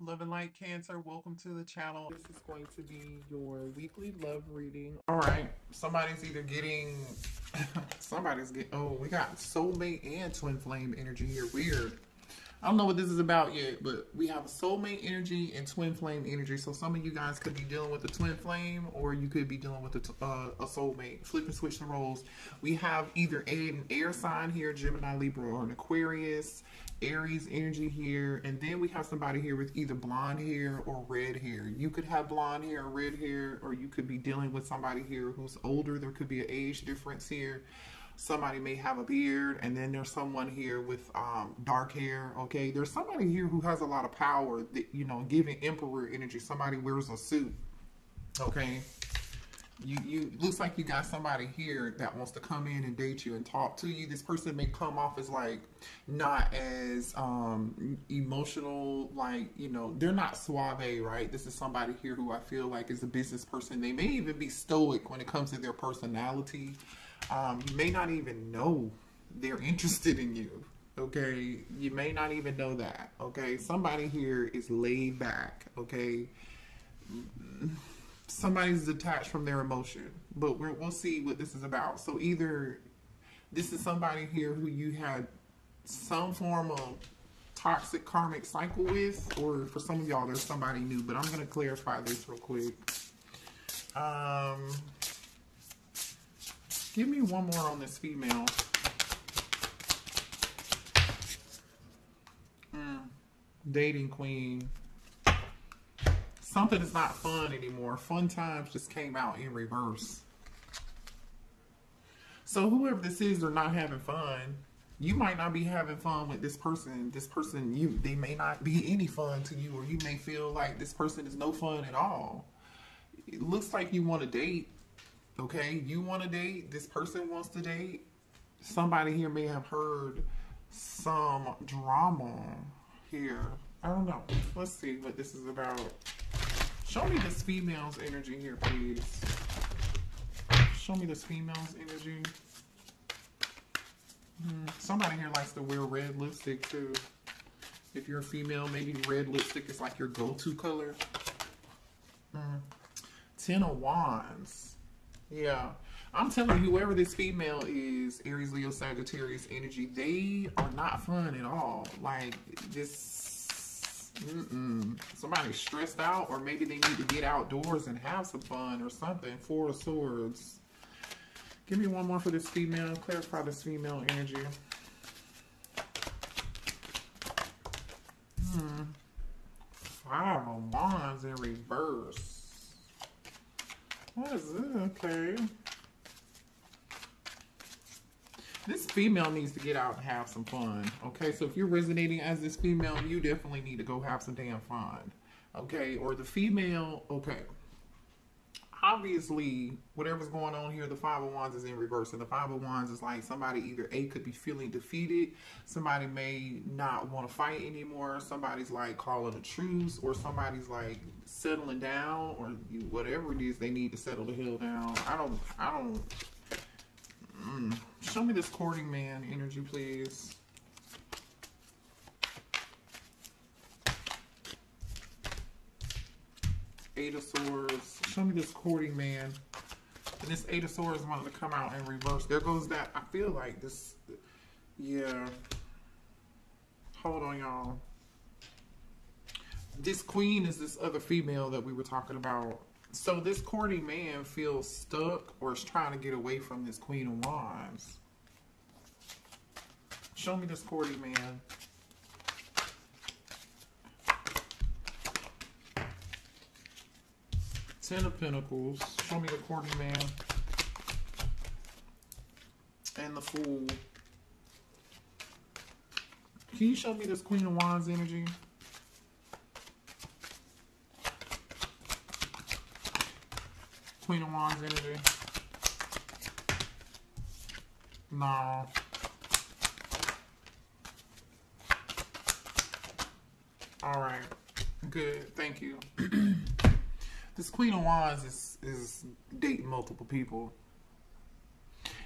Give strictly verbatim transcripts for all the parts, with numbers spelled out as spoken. Love and Light Cancer, welcome to the channel. This is going to be your weekly love reading. All right, somebody's either getting, somebody's getting, oh, we got soulmate and twin flame energy here, weird. I don't know what this is about yet, but we have soulmate energy and twin flame energy. So some of you guys could be dealing with a twin flame, or you could be dealing with a, uh, a soulmate. Flip and switch the roles. We have either an air sign here, Gemini, Libra, or an Aquarius. Aries energy here, and then we have somebody here with either blonde hair or red hair. You could have blonde hair or red hair, or you could be dealing with somebody here who's older. There could be an age difference here. Somebody may have a beard, and then there's someone here with um dark hair. Okay, there's somebody here who has a lot of power, that, you know, giving emperor energy. Somebody wears a suit. Okay, You, you looks like you got somebody here that wants to come in and date you and talk to you. This person may come off as like not as um, emotional, like, you know, they're not suave, right? This is somebody here who I feel like is a business person. They may even be stoic when it comes to their personality. Um, you may not even know they're interested in you. Okay, you may not even know that. Okay, somebody here is laid back. Okay. Somebody's detached from their emotion, but we're, we'll see what this is about. So either this is somebody here who you had some form of toxic karmic cycle with, or for some of y'all, there's somebody new, but I'm going to clarify this real quick. Um, give me one more on this female. Mm, dating queen. Something is not fun anymore. Fun times just came out in reverse. So whoever this is, they're not having fun. You might not be having fun with this person. This person, you, they may not be any fun to you, or you may feel like this person is no fun at all. It looks like you want to date. Okay, you want to date. This person wants to date. Somebody here may have heard some drama here. I don't know. Let's see what this is about. Show me this female's energy here, please. Show me this female's energy. Mm, somebody here likes to wear red lipstick, too. If you're a female, maybe red lipstick is like your go-to color. Mm. Ten of Wands. Yeah. I'm telling you, whoever this female is, Aries, Leo, Sagittarius energy, they are not fun at all. Like, this... Mm-mm. Somebody's stressed out, or maybe they need to get outdoors and have some fun or something. Four of Swords. Give me one more for this female. Clarify this female energy. Hmm. Five of Wands in reverse. What is this? Okay. This female needs to get out and have some fun, okay? So if you're resonating as this female, you definitely need to go have some damn fun, okay? Or the female, okay. Obviously, whatever's going on here, the Five of Wands is in reverse, and the Five of Wands is like somebody either A, could be feeling defeated, somebody may not want to fight anymore, somebody's like calling a truce, or somebody's like settling down, or whatever it is, they need to settle the hell down. I don't, I don't... Mm. Show me this courting man energy, please. Eight of Swords. Show me this courting man. And this Eight of Swords wanted to come out in reverse. There goes that. I feel like this. Yeah. Hold on, y'all. This queen is this other female that we were talking about. So this courting man feels stuck, or is trying to get away from this Queen of Wands. Show me this courting man. Ten of Pentacles. Show me the courting man. And the Fool. Can you show me this Queen of Wands energy? Queen of Wands energy. No. Alright. Good. Thank you. This Queen of Wands is, is dating multiple people.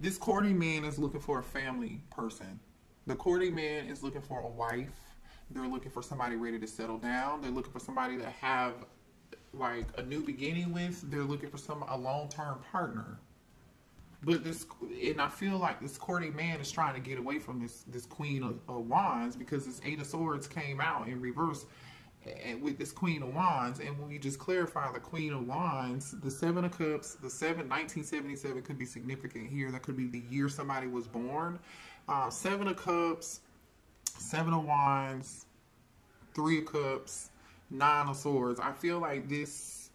This courting man is looking for a family person. The courting man is looking for a wife. They're looking for somebody ready to settle down. They're looking for somebody that have like a new beginning with. They're looking for some a long-term partner. But this, and I feel like this courting man is trying to get away from this this Queen of, of Wands, because this Eight of Swords came out in reverse and with this Queen of Wands. And when we just clarify the Queen of Wands, the Seven of Cups, the seven, nineteen seventy-seven could be significant here. That could be the year somebody was born. Uh, seven of Cups, Seven of Wands, Three of Cups, Nine of Swords. I feel like this...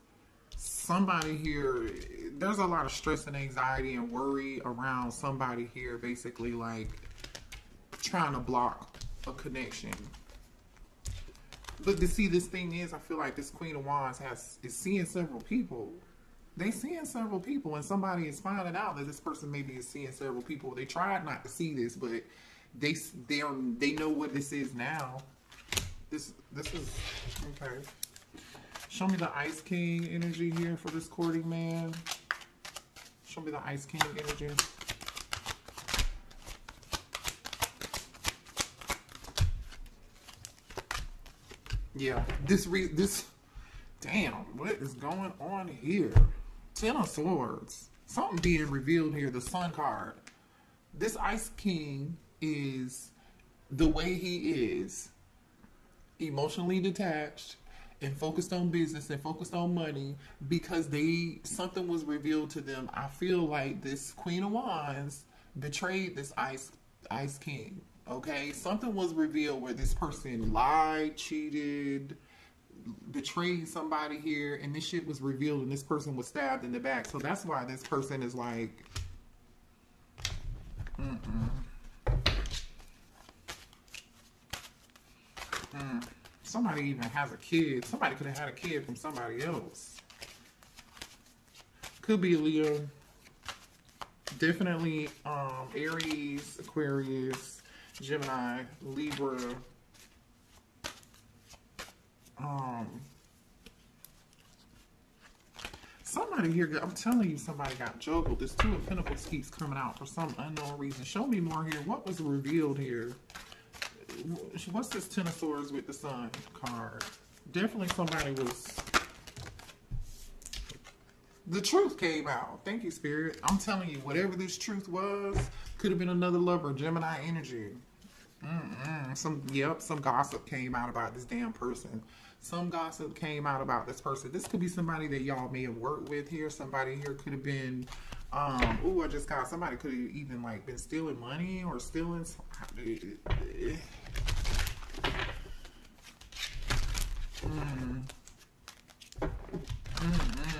somebody here, there's a lot of stress and anxiety and worry around somebody here, basically like trying to block a connection. But to see, this thing is, I feel like this Queen of Wands has is seeing several people. They seeing several people, and somebody is finding out that this person maybe is seeing several people. They tried not to see this, but they they they know what this is now. This this is okay. Show me the Ice King energy here for this courting man. Show me the Ice King energy. Yeah, this re this. Damn, what is going on here? Ten of Swords. Something being revealed here. The Sun card. This Ice King is the way he is, emotionally detached and focused on business and focused on money, because they something was revealed to them. I feel like this Queen of Wands betrayed this Ice Ice King. Okay, something was revealed where this person lied, cheated, betrayed somebody here, and this shit was revealed, and this person was stabbed in the back. So that's why this person is like, mm-mm. Mm. Somebody even has a kid. Somebody could have had a kid from somebody else. Could be Leo. Definitely um, Aries, Aquarius, Gemini, Libra. Um, somebody here, I'm telling you, somebody got juggled. This Two of Pentacles keeps coming out for some unknown reason. Show me more here. What was revealed here? What's this Ten of Swords with the Sun card? Definitely somebody was... the truth came out. Thank you, Spirit. I'm telling you, whatever this truth was, could have been another lover, Gemini energy. Mm-mm. Some, yep, some gossip came out about this damn person. Some gossip came out about this person. This could be somebody that y'all may have worked with here. Somebody here could have been... Um, ooh, I just got somebody could have even like been stealing money or stealing. Mm. Mm-mm.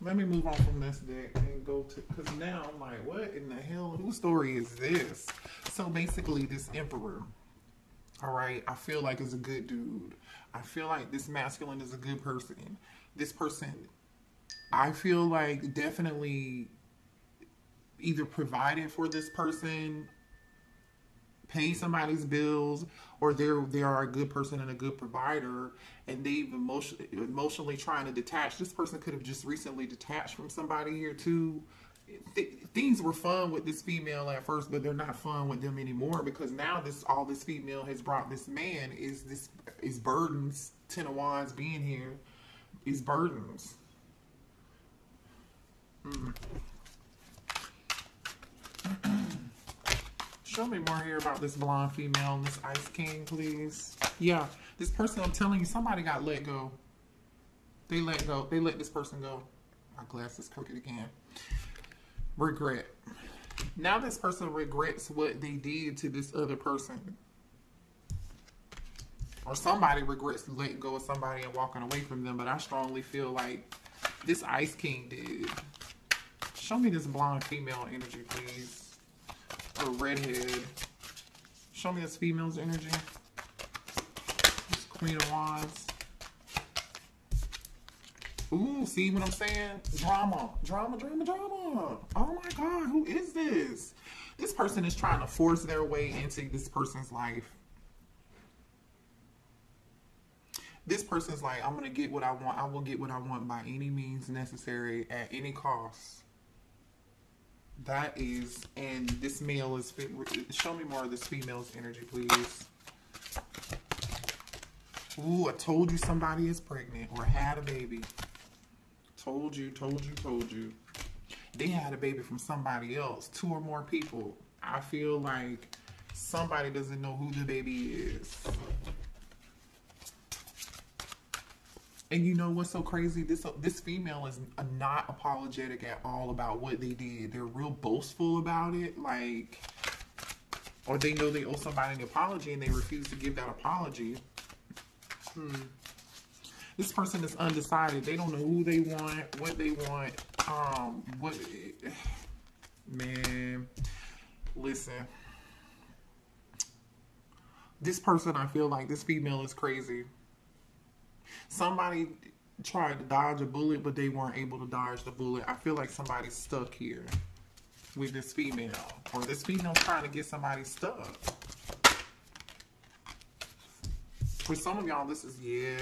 Let me move on from this deck and go to, because now I'm like, what in the hell? Whose story is this? So basically, this Emperor, all right, I feel like is a good dude. I feel like this masculine is a good person. This person, I feel like, definitely either provided for this person, pay somebody's bills, or they're they are a good person and a good provider, and they've emotionally emotionally trying to detach. This person could have just recently detached from somebody here too. Th things were fun with this female at first, but they're not fun with them anymore, because now this all this female has brought this man is this is burdens. Ten of Wands being here is burdens. Show me more here about this blonde female and this Ice King, please. Yeah, this person, I'm telling you, somebody got let go. They let go. They let this person go. My glass is crooked again. Regret. Now this person regrets what they did to this other person. Or somebody regrets letting go of somebody and walking away from them, but I strongly feel like this Ice King did. Show me this blonde female energy, please. Or redhead. Show me this female's energy. This Queen of Wands. Ooh, see what I'm saying? Drama. Drama, drama, drama. Oh my God, who is this? This person is trying to force their way into this person's life. This person's like, I'm going to get what I want. I will get what I want by any means necessary at any cost. That is, and this male is, show me more of this female's energy, please. Ooh, I told you somebody is pregnant or had a baby. Told you, told you, told you. They had a baby from somebody else. Two or more people. I feel like somebody doesn't know who the baby is. And you know what's so crazy? This this female is not apologetic at all about what they did. They're real boastful about it. Like, or they know they owe somebody an apology and they refuse to give that apology. Hmm. This person is undecided. They don't know who they want, what they want. Um, what... Man, listen. This person, I feel like this female is crazy. Somebody tried to dodge a bullet, but they weren't able to dodge the bullet. I feel like somebody's stuck here with this female. Or this female's trying to get somebody stuck. For some of y'all, this is, yeah.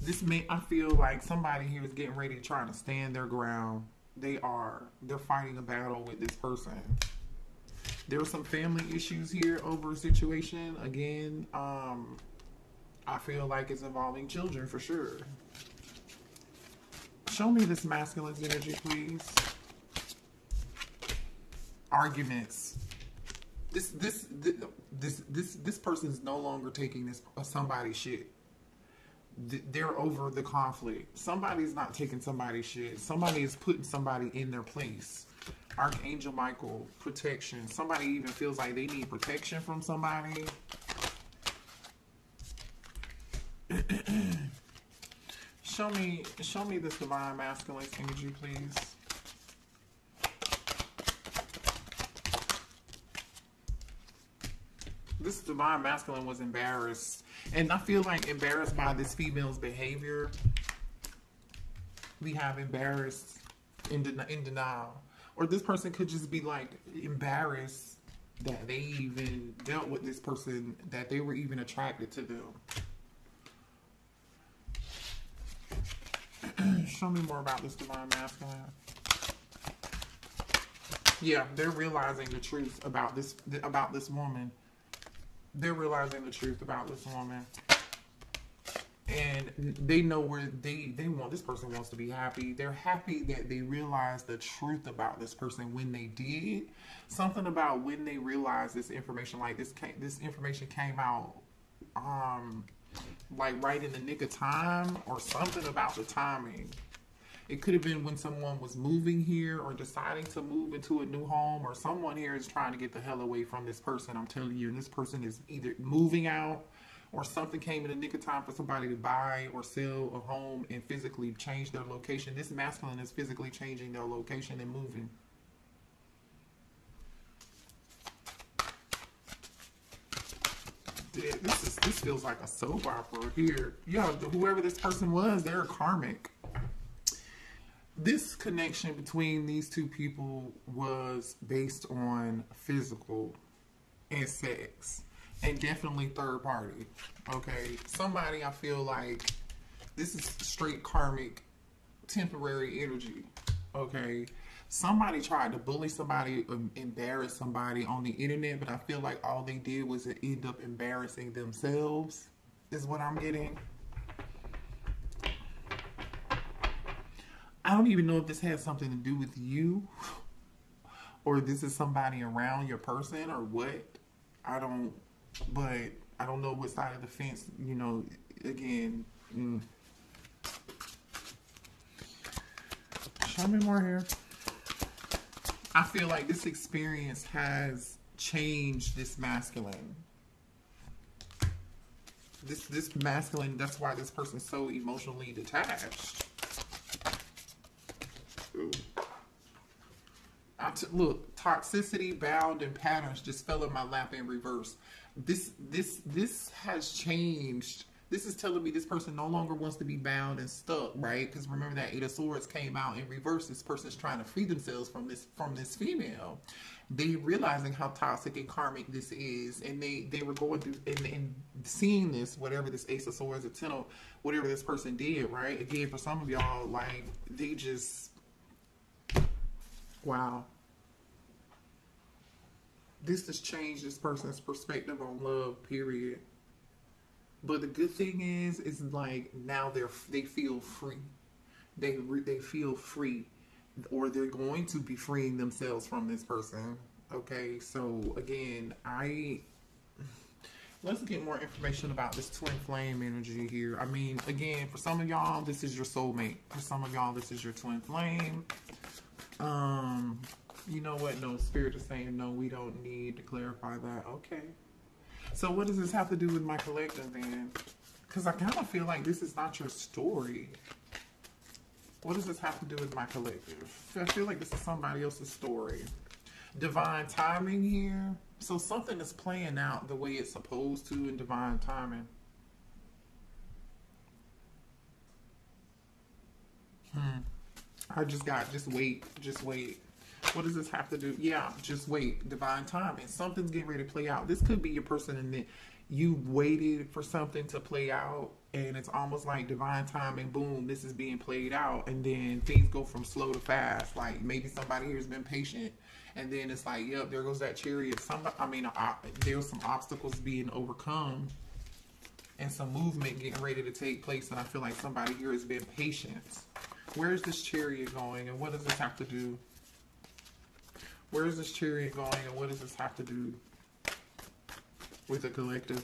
This may, I feel like somebody here is getting ready to try to stand their ground. They are. They're fighting a battle with this person. There are some family issues here over a situation. Again, um... I feel like it's involving children for sure. Show me this masculine's energy, please. Arguments. This this this this this, this person's no longer taking this uh, somebody's shit. Th they're over the conflict. Somebody's not taking somebody's shit. Somebody is putting somebody in their place. Archangel Michael, protection. Somebody even feels like they need protection from somebody. Show me, show me this divine masculine energy, please. This divine masculine was embarrassed, and I feel like embarrassed by this female's behavior. We have embarrassed in, den- in denial, or this person could just be like embarrassed that they even dealt with this person, that they were even attracted to them. Show me more about this divine masculine. Yeah, they're realizing the truth about this about this woman. They're realizing the truth about this woman, and they know where they they want. This person wants to be happy. They're happy that they realized the truth about this person when they did. Something about when they realized this information, like this came, this information came out. Um. Like right in the nick of time, or something about the timing. It could have been when someone was moving here or deciding to move into a new home, or someone here is trying to get the hell away from this person, I'm telling you. And this person is either moving out, or something came in the nick of time for somebody to buy or sell a home and physically change their location. This masculine is physically changing their location and moving. This is this feels like a soap opera here. Yeah, whoever this person was, they're karmic. This connection between these two people was based on physical and sex, and definitely third party. Okay, somebody, I feel like this is straight karmic, temporary energy. Okay. Somebody tried to bully somebody, embarrass somebody on the internet, but I feel like all they did was end up embarrassing themselves, is what I'm getting. I don't even know if this has something to do with you, or this is somebody around your person, or what. I don't, but I don't know what side of the fence, you know, again. Mm. Show me more here. I feel like this experience has changed this masculine. This this masculine, that's why this person's so emotionally detached. Ooh. I t look, toxicity, bound, and patterns just fell in my lap in reverse. This this this has changed. This is telling me this person no longer wants to be bound and stuck, right? Because remember that Eight of Swords came out in reverse. This person's trying to free themselves from this from this female. They realizing how toxic and karmic this is, and they they were going through and, and seeing this, whatever this Ace of Swords or Ten of, whatever this person did, right? Again, for some of y'all, like they just wow. This has changed this person's perspective on love. Period. But the good thing is, is like now they're they feel free. They re, they feel free, or they're going to be freeing themselves from this person. Okay, so again, I let's get more information about this twin flame energy here. I mean, again, for some of y'all, this is your soulmate. For some of y'all, this is your twin flame. Um, you know what? No, Spirit is saying no. We don't need to clarify that. Okay. So what does this have to do with my collective then? Because I kind of feel like this is not your story. What does this have to do with my collective? I feel like this is somebody else's story. Divine timing here. So something is playing out the way it's supposed to in divine timing. Hmm. I just got, just wait, just wait. What does this have to do? Yeah, just wait. Divine timing. Something's getting ready to play out. This could be your person, and then you waited for something to play out, and it's almost like divine timing. Boom, this is being played out, and then things go from slow to fast. Like maybe somebody here's been patient, and then it's like, yep, there goes that chariot. Some, I mean, there's some obstacles being overcome, and some movement getting ready to take place. And I feel like somebody here has been patient. Where's this chariot going, and what does this have to do? Where is this chariot going, and what does this have to do with the collective?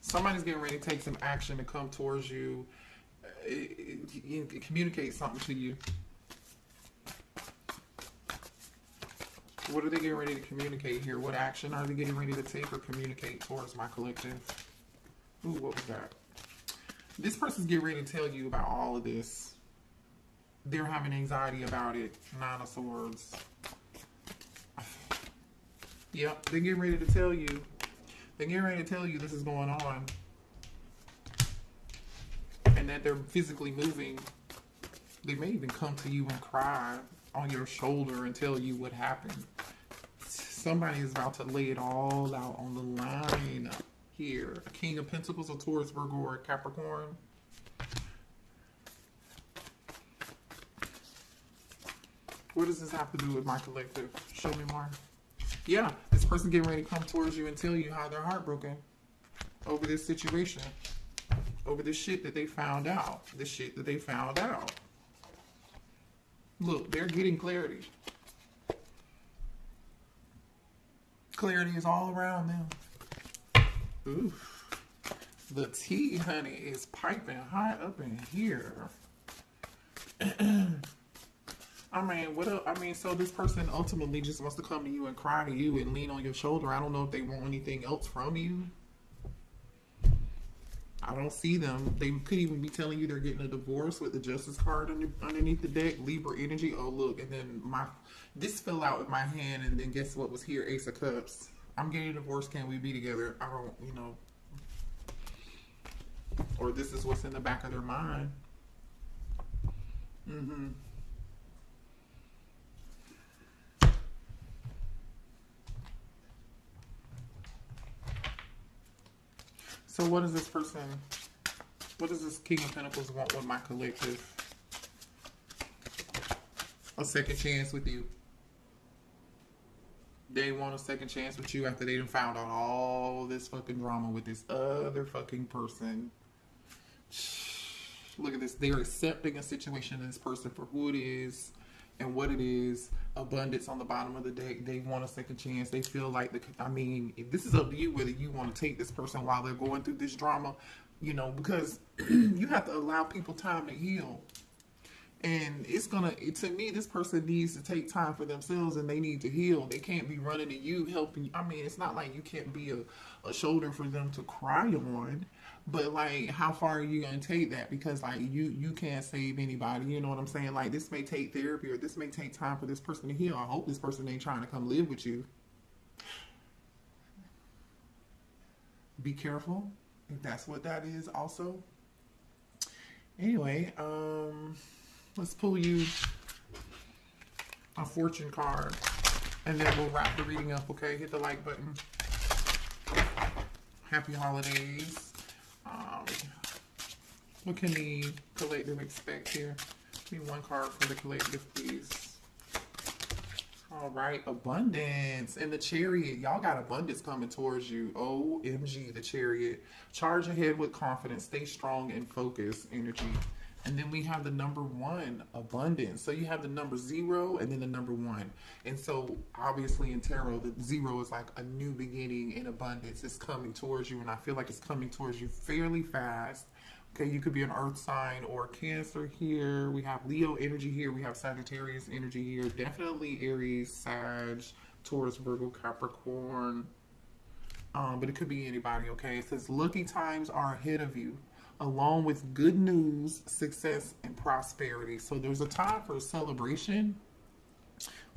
Somebody's getting ready to take some action to come towards you, communicate something to you. What are they getting ready to communicate here? What action are they getting ready to take or communicate towards my collective? Ooh, what was that? This person's getting ready to tell you about all of this. They're having anxiety about it. Nine of Swords. Yep, they're getting ready to tell you. They're getting ready to tell you this is going on. And that they're physically moving. They may even come to you and cry on your shoulder and tell you what happened. Somebody is about to lay it all out on the line here. King of Pentacles or Taurus, Virgo, or Capricorn. What does this have to do with my collective? Show me more. Yeah, this person getting ready to come towards you and tell you how they're heartbroken over this situation, over this shit that they found out, this shit that they found out. Look, they're getting clarity. Clarity is all around them. Oof. The tea, honey, is piping hot up in here. I mean, what else? I mean, so this person ultimately just wants to come to you and cry to you and lean on your shoulder. I don't know if they want anything else from you. I don't see them. They could even be telling you they're getting a divorce with the Justice card under, underneath the deck. Libra energy. Oh, look. And then my this fell out with my hand. And then guess what was here? Ace of Cups. I'm getting a divorce. Can we be together? I don't, you know. Or this is what's in the back of their mind. Mm-hmm. So what does this person, what does this King of Pentacles want with my collective? A second chance with you. They want a second chance with you after they done found out all this fucking drama with this other fucking person. Look at this. They're accepting a situation of this person for who it is and what it is. Abundance on the bottom of the deck. They want a second chance. They feel like the, I mean, this is up to you whether you want to take this person while they're going through this drama, you know, because you have to allow people time to heal. And it's gonna, to me, this person needs to take time for themselves, and they need to heal. They can't be running to you, helping you. I mean, it's not like you can't be a, a shoulder for them to cry on, but like, how far are you going to take that? Because like, you, you can't save anybody. You know what I'm saying? Like, this may take therapy, or this may take time for this person to heal. I hope this person ain't trying to come live with you. Be careful if that's what that is also. Anyway, um... let's pull you a fortune card, and then we'll wrap the reading up, okay? Hit the like button. Happy holidays. Um, what can the collective expect here? Give me one card for the collective, please. All right, abundance and the chariot. Y'all got abundance coming towards you. O M G, the chariot. Charge ahead with confidence. Stay strong and focused energy. And then we have the number one, abundance. So you have the number zero and then the number one. And so obviously in tarot, the zero is like a new beginning and abundance. It's coming towards you, and I feel like it's coming towards you fairly fast. Okay, you could be an earth sign or Cancer here. We have Leo energy here. We have Sagittarius energy here. Definitely Aries, Sag, Taurus, Virgo, Capricorn. Um, but it could be anybody, okay? It says, lucky times are ahead of you, along with good news, success, and prosperity. So there's a time for celebration.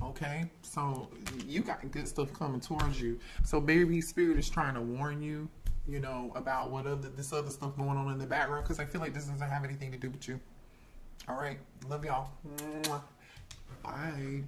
Okay, so you got good stuff coming towards you. So baby, spirit is trying to warn you, you know, about what other this other stuff going on in the background, because I feel like this doesn't have anything to do with you. All right, love y'all. Bye.